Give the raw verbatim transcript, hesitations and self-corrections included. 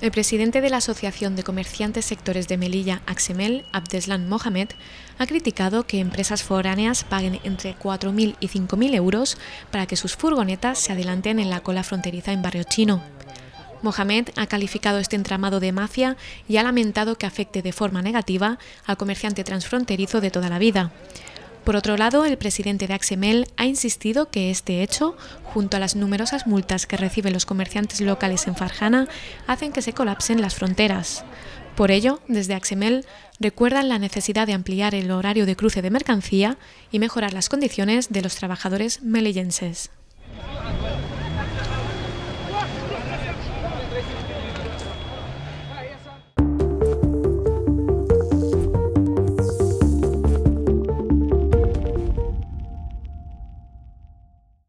El presidente de la Asociación de Comerciantes Sectores de Melilla, Acsemel, Abdeslam Mohamed, ha criticado que empresas foráneas paguen entre cuatro mil y cinco mil euros para que sus furgonetas se adelanten en la cola fronteriza en Barrio Chino. Mohamed ha calificado este entramado de mafia y ha lamentado que afecte de forma negativa al comerciante transfronterizo de toda la vida. Por otro lado, el presidente de Acsemel ha insistido que este hecho, junto a las numerosas multas que reciben los comerciantes locales en Farjana, hacen que se colapsen las fronteras. Por ello, desde Acsemel recuerdan la necesidad de ampliar el horario de cruce de mercancía y mejorar las condiciones de los trabajadores melillenses.